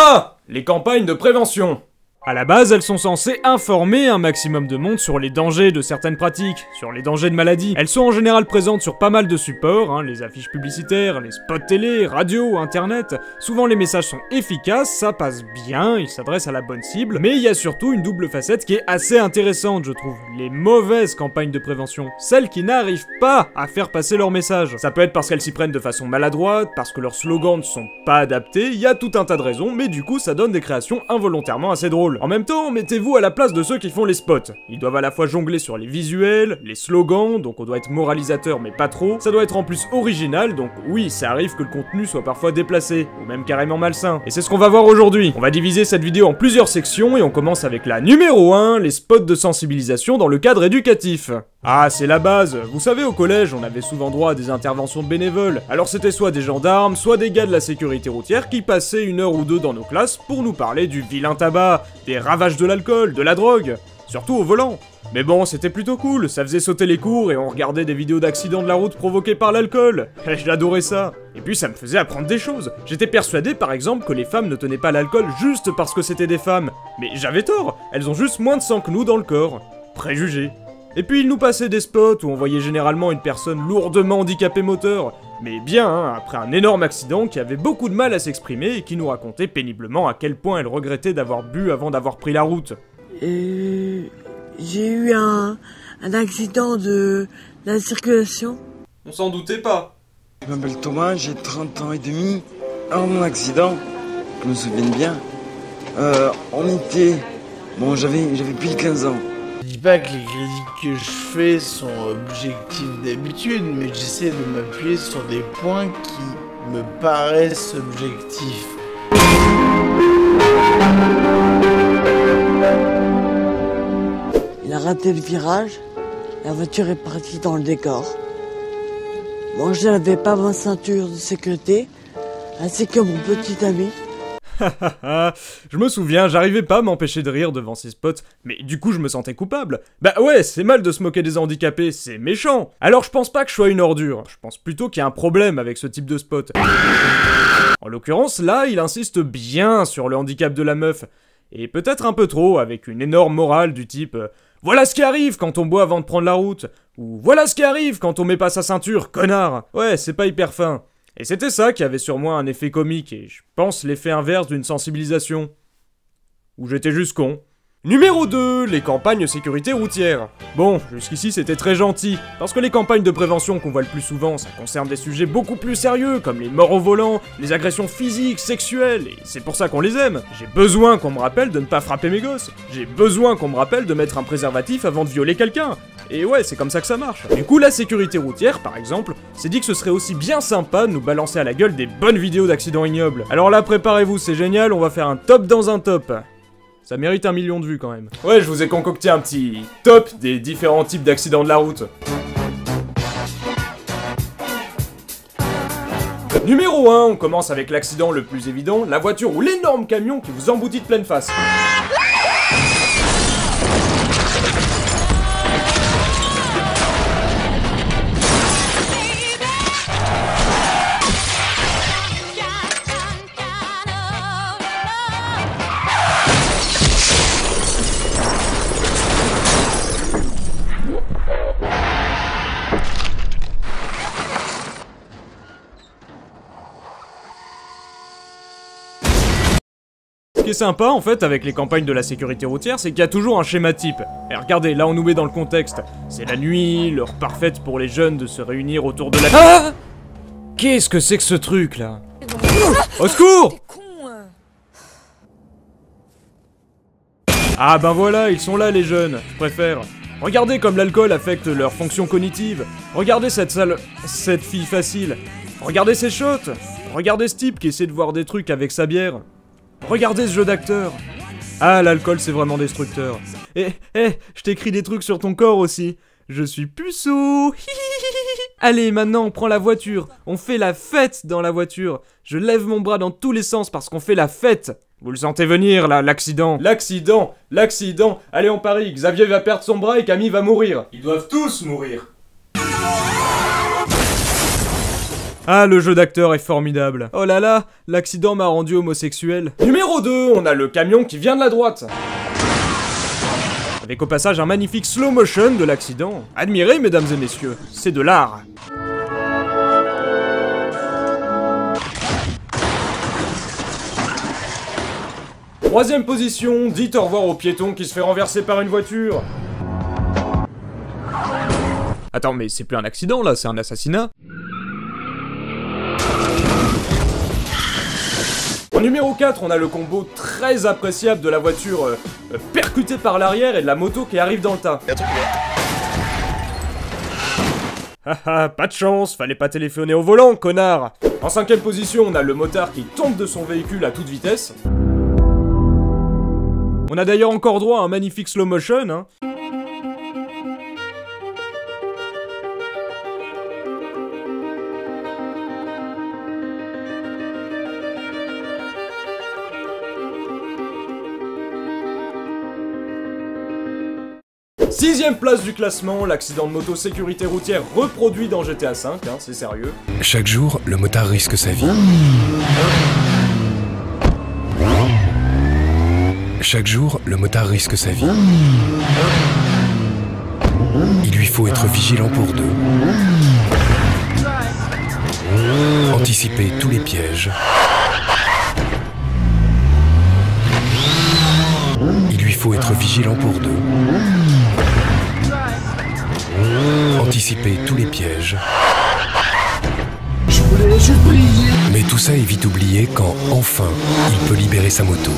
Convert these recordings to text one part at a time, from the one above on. Ah, les campagnes de prévention. À la base, elles sont censées informer un maximum de monde sur les dangers de certaines pratiques, sur les dangers de maladies. Elles sont en général présentes sur pas mal de supports, hein, les affiches publicitaires, les spots télé, radio, internet. Souvent les messages sont efficaces, ça passe bien, ils s'adressent à la bonne cible, mais il y a surtout une double facette qui est assez intéressante, je trouve. Les mauvaises campagnes de prévention, celles qui n'arrivent pas à faire passer leur message. Ça peut être parce qu'elles s'y prennent de façon maladroite, parce que leurs slogans ne sont pas adaptés, il y a tout un tas de raisons, mais du coup ça donne des créations involontairement assez drôles. En même temps, mettez-vous à la place de ceux qui font les spots. Ils doivent à la fois jongler sur les visuels, les slogans, donc on doit être moralisateur mais pas trop. Ça doit être en plus original, donc oui, ça arrive que le contenu soit parfois déplacé, ou même carrément malsain. Et c'est ce qu'on va voir aujourd'hui. On va diviser cette vidéo en plusieurs sections et on commence avec la numéro 1, les spots de sensibilisation dans le cadre éducatif. Ah, c'est la base. Vous savez, au collège, on avait souvent droit à des interventions de bénévoles. Alors c'était soit des gendarmes, soit des gars de la sécurité routière qui passaient une heure ou deux dans nos classes pour nous parler du vilain tabac, des ravages de l'alcool, de la drogue, surtout au volant. Mais bon, c'était plutôt cool, ça faisait sauter les cours et on regardait des vidéos d'accidents de la route provoqués par l'alcool. J'adorais ça. Et puis ça me faisait apprendre des choses. J'étais persuadé par exemple que les femmes ne tenaient pas l'alcool juste parce que c'était des femmes. Mais j'avais tort, elles ont juste moins de sang que nous dans le corps. Préjugés. Et puis ils nous passaient des spots où on voyait généralement une personne lourdement handicapée moteur, mais bien hein, après un énorme accident qui avait beaucoup de mal à s'exprimer et qui nous racontait péniblement à quel point elle regrettait d'avoir bu avant d'avoir pris la route. J'ai eu un accident de la circulation. On s'en doutait pas. Je m'appelle Thomas, j'ai 30 ans et demi. Alors mon accident, je me souviens bien, on était... Bon, j'avais plus de 15 ans. Je dis pas que les critiques que je fais sont objectives d'habitude, mais j'essaie de m'appuyer sur des points qui me paraissent objectifs. Il a raté le virage, la voiture est partie dans le décor. Moi, je n'avais pas ma ceinture de sécurité, ainsi que mon petit ami. Je me souviens, j'arrivais pas à m'empêcher de rire devant ces spots, mais du coup je me sentais coupable. Bah ouais, c'est mal de se moquer des handicapés, c'est méchant. Alors je pense pas que je sois une ordure, je pense plutôt qu'il y a un problème avec ce type de spot. En l'occurrence, là, il insiste bien sur le handicap de la meuf, et peut-être un peu trop, avec une énorme morale du type « Voilà ce qui arrive quand on boit avant de prendre la route » ou « Voilà ce qui arrive quand on met pas sa ceinture, connard !» Ouais, c'est pas hyper fin. Et c'était ça qui avait sur moi un effet comique, et je pense l'effet inverse d'une sensibilisation. Où j'étais juste con. Numéro 2, les campagnes sécurité routière. Bon, jusqu'ici c'était très gentil, parce que les campagnes de prévention qu'on voit le plus souvent, ça concerne des sujets beaucoup plus sérieux, comme les morts au volant, les agressions physiques, sexuelles, et c'est pour ça qu'on les aime. J'ai besoin qu'on me rappelle de ne pas frapper mes gosses, j'ai besoin qu'on me rappelle de mettre un préservatif avant de violer quelqu'un. Et ouais, c'est comme ça que ça marche. Du coup, la sécurité routière, par exemple, s'est dit que ce serait aussi bien sympa de nous balancer à la gueule des bonnes vidéos d'accidents ignobles. Alors là, préparez-vous, c'est génial, on va faire un top dans un top. Ça mérite 1 million de vues quand même. Ouais, je vous ai concocté un petit top des différents types d'accidents de la route. Numéro 1, on commence avec l'accident le plus évident, la voiture ou l'énorme camion qui vous emboutit de pleine face. Ce qui est sympa en fait avec les campagnes de la sécurité routière, c'est qu'il y a toujours un schéma type. Et regardez, là on nous met dans le contexte. C'est la nuit, l'heure parfaite pour les jeunes de se réunir autour de la... Ah, qu'est-ce que c'est que ce truc là? Au secours! Ah ben voilà, ils sont là les jeunes, je préfère. Regardez comme l'alcool affecte leurs fonctions cognitives. Regardez cette sale... cette fille facile. Regardez ces shots. Regardez ce type qui essaie de voir des trucs avec sa bière. Regardez ce jeu d'acteur. Ah, l'alcool, c'est vraiment destructeur. Eh, je t'écris des trucs sur ton corps aussi. Je suis puceau. Allez, maintenant, on prend la voiture. On fait la fête dans la voiture. Je lève mon bras dans tous les sens parce qu'on fait la fête. Vous le sentez venir, là, l'accident. L'accident. Allez, on parie. Xavier va perdre son bras et Camille va mourir. Ils doivent tous mourir. Ah, le jeu d'acteur est formidable. Oh là là, l'accident m'a rendu homosexuel. Numéro 2, on a le camion qui vient de la droite. Avec au passage un magnifique slow motion de l'accident. Admirez, mesdames et messieurs, c'est de l'art. Troisième position, dites au revoir au piéton qui se fait renverser par une voiture. Attends, mais c'est plus un accident là, c'est un assassinat. En numéro 4, on a le combo très appréciable de la voiture percutée par l'arrière et de la moto qui arrive dans le tas. Haha, pas de chance, fallait pas téléphoner au volant, connard. En cinquième position, on a le motard qui tombe de son véhicule à toute vitesse. On a d'ailleurs encore droit à un magnifique slow motion, hein. Sixième place du classement, l'accident de moto sécurité routière reproduit dans GTA V, hein, c'est sérieux. Chaque jour, le motard risque sa vie. Chaque jour, le motard risque sa vie. Il lui faut être vigilant pour deux. Anticiper tous les pièges. Il lui faut être vigilant pour deux. Anticiper tous les pièges. Je voulais juste briller. Mais tout ça est vite oublié quand, enfin, il peut libérer sa moto.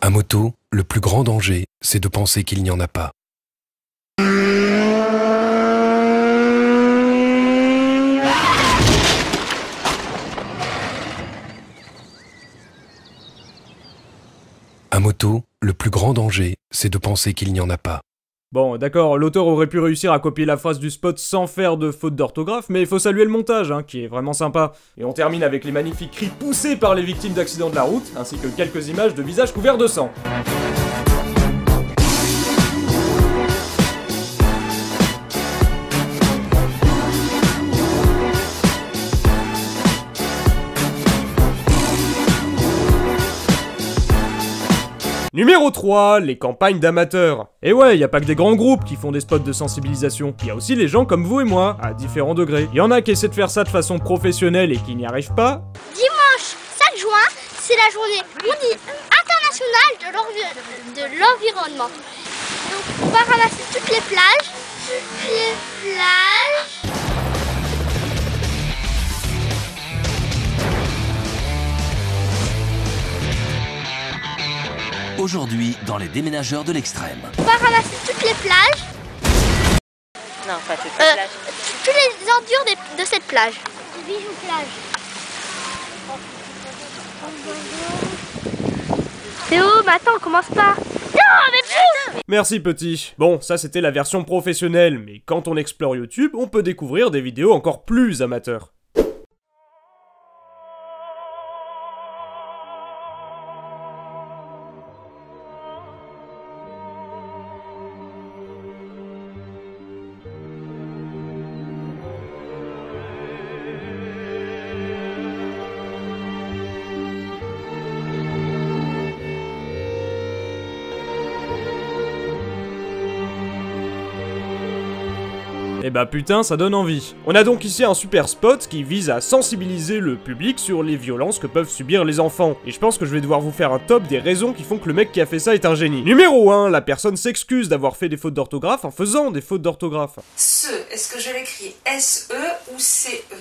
À moto, le plus grand danger, c'est de penser qu'il n'y en a pas. À moto, le plus grand danger, c'est de penser qu'il n'y en a pas. Bon, d'accord, l'auteur aurait pu réussir à copier la phrase du spot sans faire de faute d'orthographe, mais il faut saluer le montage, hein, qui est vraiment sympa. Et on termine avec les magnifiques cris poussés par les victimes d'accidents de la route, ainsi que quelques images de visages couverts de sang. Numéro 3, les campagnes d'amateurs. Et ouais, y a pas que des grands groupes qui font des spots de sensibilisation. Y a aussi les gens comme vous et moi, à différents degrés. Y en a qui essaient de faire ça de façon professionnelle et qui n'y arrivent pas. Dimanche 5 juin, c'est la journée internationale de l'environnement. Donc on va ramasser toutes les plages. Aujourd'hui, dans les déménageurs de l'extrême. On va ramasser toutes les plages. Non, pas toutes les plages. Toutes les ordures de cette plage. Des bijoux plages. Théo, mais attends, on commence pas. Non, mais pousse ! Merci, petit. Bon, ça, c'était la version professionnelle. Mais quand on explore YouTube, on peut découvrir des vidéos encore plus amateurs. Et bah putain, ça donne envie. On a donc ici un super spot qui vise à sensibiliser le public sur les violences que peuvent subir les enfants. Et je pense que je vais devoir vous faire un top des raisons qui font que le mec qui a fait ça est un génie. Numéro 1, la personne s'excuse d'avoir fait des fautes d'orthographe en faisant des fautes d'orthographe. Ce, est-ce que je l'écris S-E ou C-E?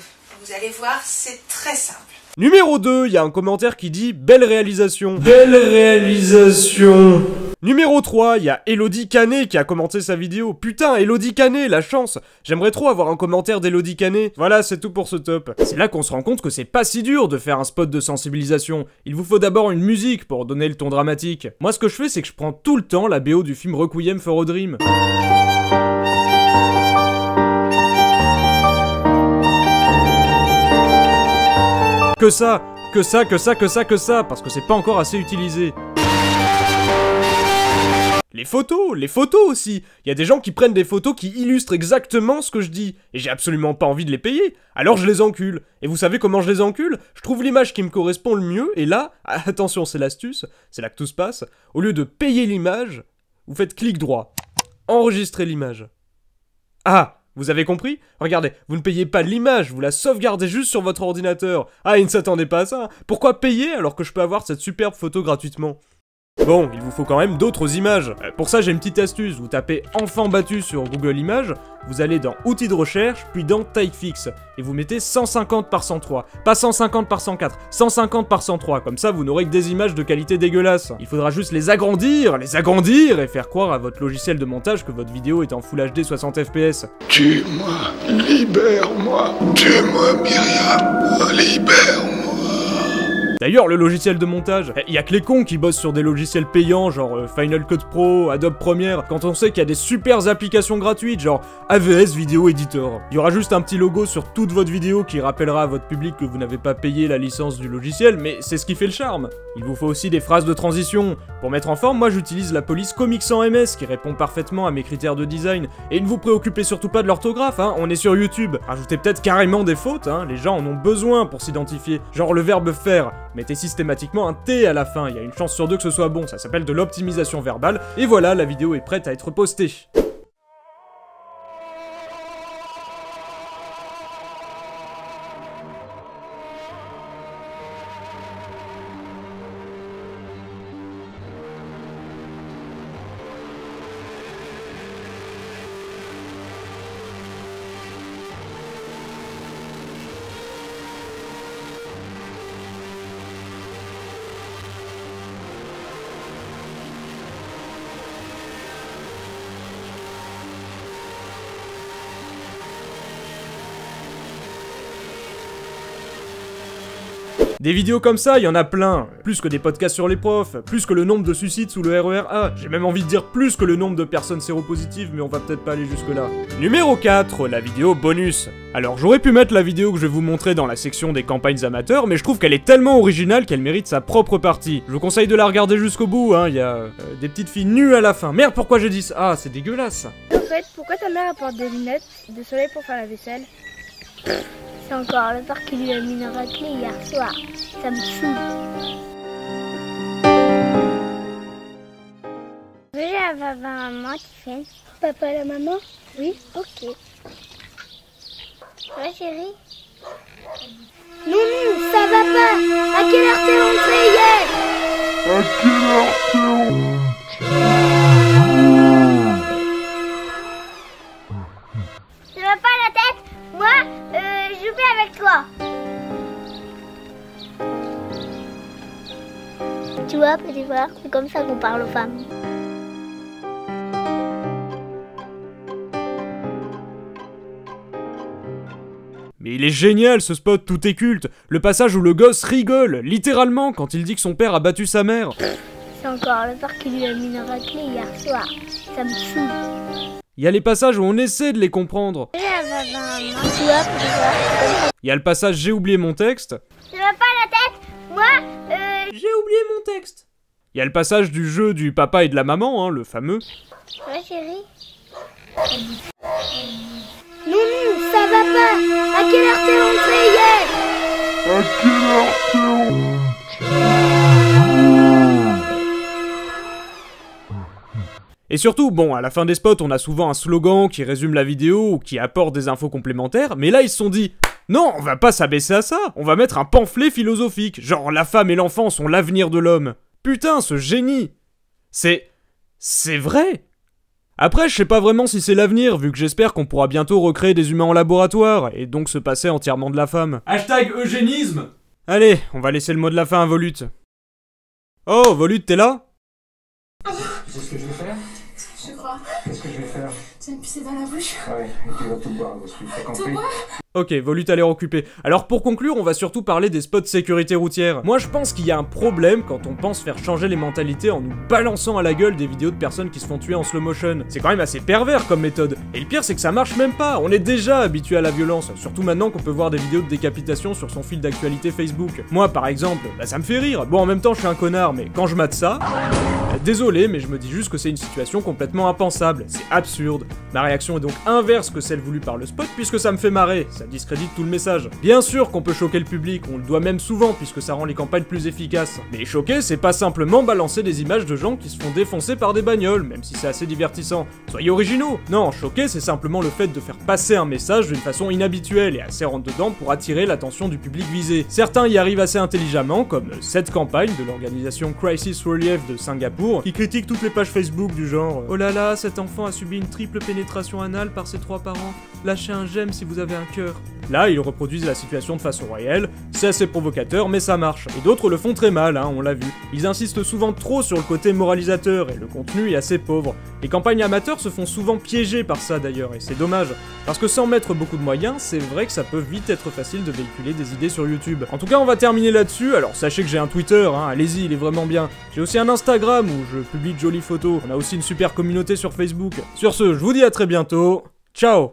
Vous allez voir, c'est très simple. Numéro 2, il y a un commentaire qui dit « Belle réalisation ». Belle réalisation. Numéro 3, il y a Elodie Canet qui a commenté sa vidéo. Putain, Elodie Canet, la chance. J'aimerais trop avoir un commentaire d'Elodie Canet. Voilà, c'est tout pour ce top. C'est là qu'on se rend compte que c'est pas si dur de faire un spot de sensibilisation. Il vous faut d'abord une musique pour donner le ton dramatique. Moi, ce que je fais, c'est que je prends tout le temps la BO du film Requiem for a Dream. que ça, parce que c'est pas encore assez utilisé. Les photos aussi. Il y a des gens qui prennent des photos qui illustrent exactement ce que je dis, et j'ai absolument pas envie de les payer, alors je les encule. Et vous savez comment je les encule? Je trouve l'image qui me correspond le mieux, et là, attention, c'est l'astuce, c'est là que tout se passe, au lieu de payer l'image, vous faites clic droit, enregistrer l'image. Ah, vous avez compris? Regardez, vous ne payez pas l'image, vous la sauvegardez juste sur votre ordinateur. Ah, il ne s'attendait pas à ça. Pourquoi payer alors que je peux avoir cette superbe photo gratuitement? Bon, il vous faut quand même d'autres images. Pour ça, j'ai une petite astuce. Vous tapez « enfant battu » sur Google Images, vous allez dans « Outils de recherche », puis dans « Taille fixe ». Et vous mettez 150 par 103. Pas 150 par 104, 150 par 103. Comme ça, vous n'aurez que des images de qualité dégueulasse. Il faudra juste les agrandir et faire croire à votre logiciel de montage que votre vidéo est en Full HD 60 FPS. Tue-moi, libère-moi, tue-moi Myriam, libère-moi. D'ailleurs, le logiciel de montage, il y a que les cons qui bossent sur des logiciels payants, genre Final Cut Pro, Adobe Premiere, quand on sait qu'il y a des super applications gratuites, genre AVS Video Editor. Il y aura juste un petit logo sur toute votre vidéo qui rappellera à votre public que vous n'avez pas payé la licence du logiciel, mais c'est ce qui fait le charme. Il vous faut aussi des phrases de transition. Pour mettre en forme, moi j'utilise la police Comic Sans MS, qui répond parfaitement à mes critères de design. Et ne vous préoccupez surtout pas de l'orthographe, hein, on est sur YouTube. Rajoutez peut-être carrément des fautes, hein, les gens en ont besoin pour s'identifier, genre le verbe faire. Mettez systématiquement un T à la fin, il y a une chance sur deux que ce soit bon, ça s'appelle de l'optimisation verbale, et voilà, la vidéo est prête à être postée. Des vidéos comme ça, il y en a plein. Plus que des podcasts sur les profs, plus que le nombre de suicides sous le RER A. J'ai même envie de dire plus que le nombre de personnes séropositives, mais on va peut-être pas aller jusque-là. Numéro 4, la vidéo bonus. Alors j'aurais pu mettre la vidéo que je vais vous montrer dans la section des campagnes amateurs, mais je trouve qu'elle est tellement originale qu'elle mérite sa propre partie. Je vous conseille de la regarder jusqu'au bout, hein, il y a des petites filles nues à la fin. Merde, pourquoi j'ai dit ça? Ah, c'est dégueulasse. En fait, pourquoi ta mère apporte des lunettes de soleil pour faire la vaisselle? C'est encore le père qui lui a mis une raclée hier soir. Ça me saoule. Oui, la maman qui fait. Papa, la maman? Oui, ok. Ouais, chérie? Non, ça va pas! À quelle heure t'es rentré hier? À quelle heure t'es rentré? Tu veux pas la tête? Moi, je vais avec toi. Tu vois, petit frère, c'est comme ça qu'on parle aux femmes. Mais il est génial ce spot, tout est culte. Le passage où le gosse rigole, littéralement, quand il dit que son père a battu sa mère. C'est encore le père qui lui a mis une raclée hier soir. Ça me saoule. Il y a les passages où on essaie de les comprendre. Il y a le passage « J'ai oublié mon texte ». Tu veux pas la tête? Moi, j'ai oublié mon texte. Il y a le passage du jeu du papa et de la maman, hein, le fameux. Ouais, chérie? Non, ça va pas. À quelle heure t'es rentré hier? À quelle heure t'es rentré? Et surtout, bon, à la fin des spots, on a souvent un slogan qui résume la vidéo ou qui apporte des infos complémentaires, mais là, ils se sont dit « Non, on va pas s'abaisser à ça, on va mettre un pamphlet philosophique, genre la femme et l'enfant sont l'avenir de l'homme. » Putain, ce génie! C'est vrai! Après, je sais pas vraiment si c'est l'avenir, vu que j'espère qu'on pourra bientôt recréer des humains en laboratoire, et donc se passer entièrement de la femme. Hashtag eugénisme! Allez, on va laisser le mot de la fin à Volute. Oh, Volute, t'es là? C'est ce que je veux faire? Je crois. Qu'est-ce que je vais faire? Ça me pissait dans la bouche. Ouais, et tu vas tout boire, t'as compris ? Ok, Volute a l'air occupé. Alors pour conclure, on va surtout parler des spots sécurité routière. Moi je pense qu'il y a un problème quand on pense faire changer les mentalités en nous balançant à la gueule des vidéos de personnes qui se font tuer en slow motion. C'est quand même assez pervers comme méthode. Et le pire c'est que ça marche même pas, on est déjà habitué à la violence, surtout maintenant qu'on peut voir des vidéos de décapitation sur son fil d'actualité Facebook. Moi par exemple, bah ça me fait rire. Bon en même temps je suis un connard, mais quand je mate ça... Désolé, mais je me dis juste que c'est une situation complètement impensable, c'est absurde. Ma réaction est donc inverse que celle voulue par le spot puisque ça me fait marrer, ça discrédite tout le message. Bien sûr qu'on peut choquer le public, on le doit même souvent puisque ça rend les campagnes plus efficaces. Mais choquer, c'est pas simplement balancer des images de gens qui se font défoncer par des bagnoles, même si c'est assez divertissant. Soyez originaux! Non, choquer, c'est simplement le fait de faire passer un message d'une façon inhabituelle et assez rentre-dedans pour attirer l'attention du public visé. Certains y arrivent assez intelligemment, comme cette campagne de l'organisation Crisis Relief de Singapour, qui critique toutes les pages Facebook du genre « Oh là là, cet enfant a subi une triple pénétration anale par ses 3 parents, lâchez un j'aime si vous avez un cœur ». Là, ils reproduisent la situation de façon réelle, c'est assez provocateur, mais ça marche. Et d'autres le font très mal, hein, on l'a vu. Ils insistent souvent trop sur le côté moralisateur, et le contenu est assez pauvre. Les campagnes amateurs se font souvent piéger par ça d'ailleurs, et c'est dommage. Parce que sans mettre beaucoup de moyens, c'est vrai que ça peut vite être facile de véhiculer des idées sur YouTube. En tout cas, on va terminer là-dessus, alors sachez que j'ai un Twitter, hein, allez-y, il est vraiment bien. J'ai aussi un Instagram où je publie de jolies photos, on a aussi une super communauté sur Facebook. Sur ce, je vous dis à très bientôt, ciao!